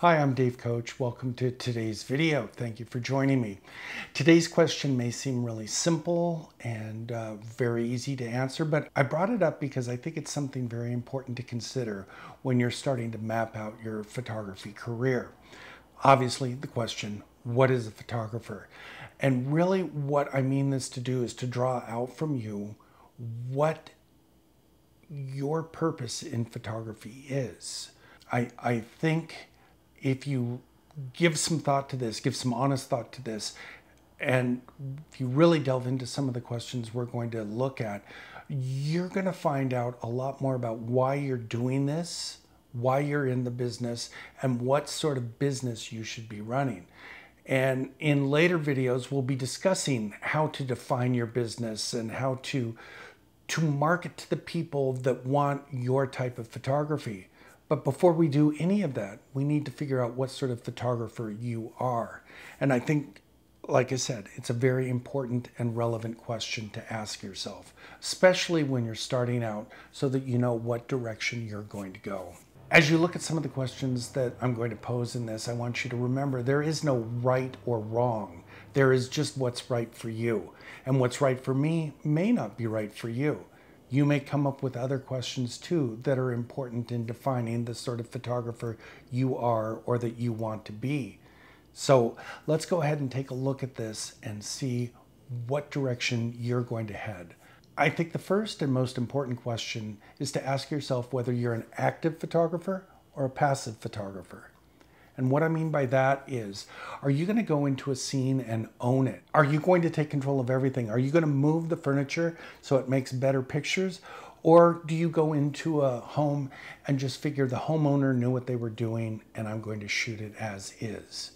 Hi, I'm Dave Koch. Welcome to today's video. Thank you for joining me. Today's question may seem really simple and very easy to answer, but I brought it up because I think it's something very important to consider when you're starting to map out your photography career. Obviously, the question, what is a photographer? And really what I mean this to do is to draw out from you what your purpose in photography is. I think if you give some thought to this, give some honest thought to this, and if you really delve into some of the questions we're going to look at, you're going to find out a lot more about why you're doing this, why you're in the business, and what sort of business you should be running. And in later videos, we'll be discussing how to define your business and how to market to the people that want your type of photography. But before we do any of that, we need to figure out what sort of photographer you are. And I think, like I said, it's a very important and relevant question to ask yourself, especially when you're starting out, so that you know what direction you're going to go. As you look at some of the questions that I'm going to pose in this, I want you to remember there is no right or wrong. There is just what's right for you. And what's right for me may not be right for you. You may come up with other questions too that are important in defining the sort of photographer you are or that you want to be. So let's go ahead and take a look at this and see what direction you're going to head. I think the first and most important question is to ask yourself whether you're an active photographer or a passive photographer. And what I mean by that is, are you going to go into a scene and own it? Are you going to take control of everything? Are you going to move the furniture so it makes better pictures? Or do you go into a home and just figure the homeowner knew what they were doing and I'm going to shoot it as is?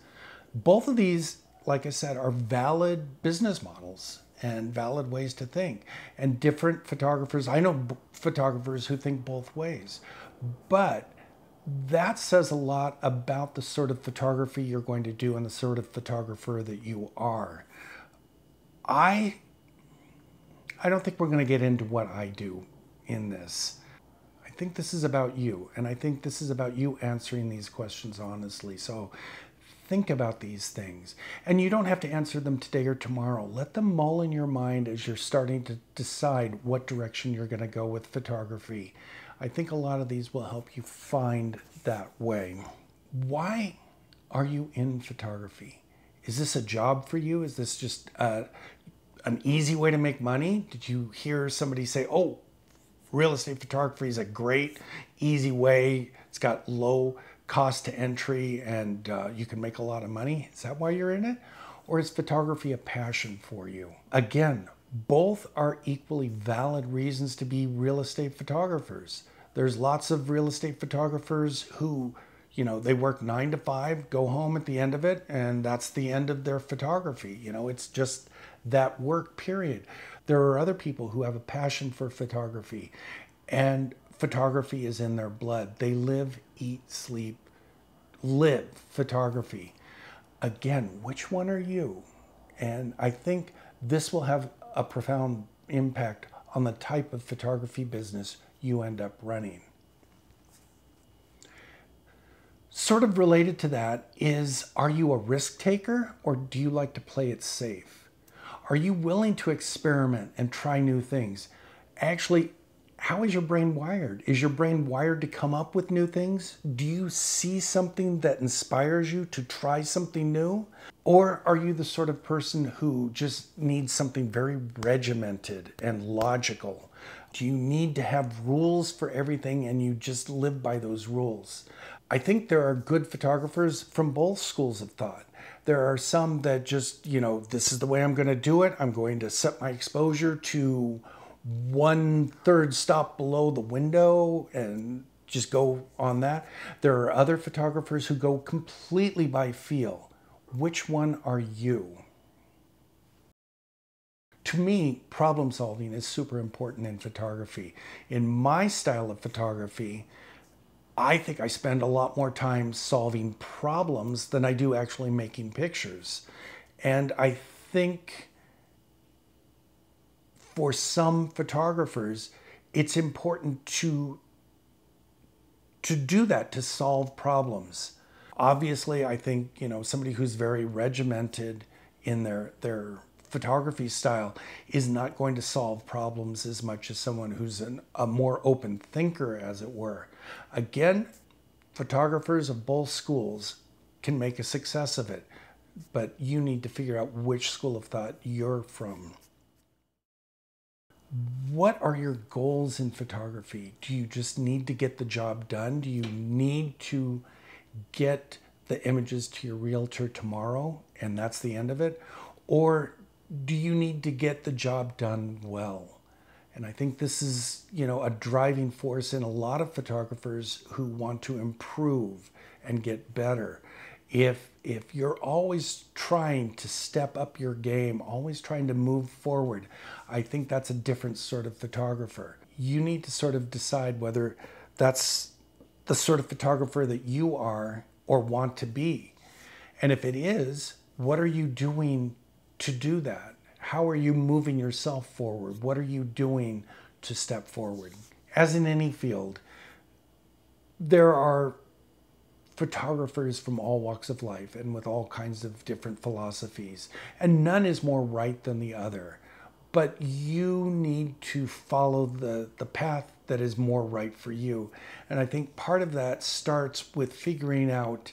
Both of these, like I said, are valid business models and valid ways to think. And different photographers, I know photographers who think both ways, but that says a lot about the sort of photography you're going to do and the sort of photographer that you are. I don't think we're going to get into what I do in this. I think this is about you, and I think this is about you answering these questions honestly. So think about these things. And you don't have to answer them today or tomorrow. Let them mull in your mind as you're starting to decide what direction you're going to go with photography. I think a lot of these will help you find that way. Why are you in photography? Is this a job for you? Is this just an easy way to make money? Did you hear somebody say, oh, real estate photography is a great, easy way. It's got low cost to entry and you can make a lot of money. Is that why you're in it? Or is photography a passion for you? Again, both are equally valid reasons to be real estate photographers. There's lots of real estate photographers who, you know, they work 9 to 5, go home at the end of it, and that's the end of their photography. You know, it's just that work period. There are other people who have a passion for photography, and photography is in their blood. They live, eat, sleep, live photography. Again, which one are you? And I think this will have a profound impact on the type of photography business you end up running. Sort of related to that is, are you a risk taker or do you like to play it safe? Are you willing to experiment and try new things? Actually, how is your brain wired? Is your brain wired to come up with new things? Do you see something that inspires you to try something new? Or are you the sort of person who just needs something very regimented and logical? Do you need to have rules for everything and you just live by those rules? I think there are good photographers from both schools of thought. There are some that just, you know, this is the way I'm going to do it. I'm going to set my exposure to 1/3 stop below the window and just go on that. There are other photographers who go completely by feel. Which one are you? To me, problem solving is super important in photography. In my style of photography, I think I spend a lot more time solving problems than I do actually making pictures. And I think for some photographers, it's important to do that, to solve problems. Obviously, I think, you know, somebody who's very regimented in their photography style is not going to solve problems as much as someone who's a more open thinker, as it were. Again, photographers of both schools can make a success of it, but you need to figure out which school of thought you're from. What are your goals in photography? Do you just need to get the job done? Do you need to get the images to your realtor tomorrow and that's the end of it? Or do you need to get the job done well? And I think this is, you know, a driving force in a lot of photographers who want to improve and get better. If you're always trying to step up your game, always trying to move forward, I think that's a different sort of photographer. You need to sort of decide whether that's the sort of photographer that you are or want to be. And if it is, what are you doing to do that? How are you moving yourself forward? What are you doing to step forward? As in any field, there are photographers from all walks of life and with all kinds of different philosophies, and none is more right than the other, but you need to follow the path that is more right for you. And I think part of that starts with figuring out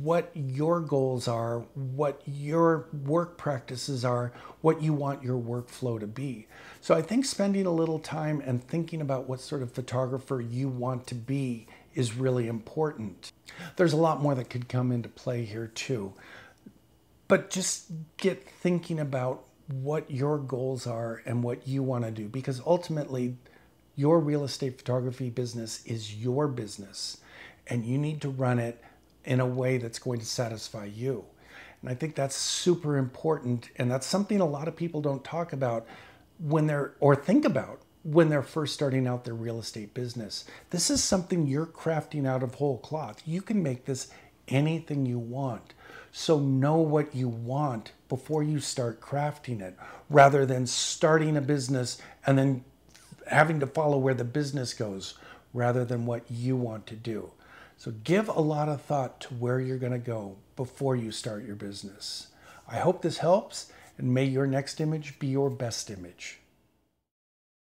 what your goals are, what your work practices are, what you want your workflow to be. So I think spending a little time and thinking about what sort of photographer you want to be is really important. There's a lot more that could come into play here too, but just get thinking about what your goals are and what you want to do, because ultimately your real estate photography business is your business and you need to run it in a way that's going to satisfy you. And I think that's super important, and that's something a lot of people don't talk about when they're, or think about when they're first starting out their real estate business. This is something you're crafting out of whole cloth. You can make this anything you want. So know what you want before you start crafting it, rather than starting a business and then having to follow where the business goes rather than what you want to do. So give a lot of thought to where you're going to go before you start your business. I hope this helps, and may your next image be your best image.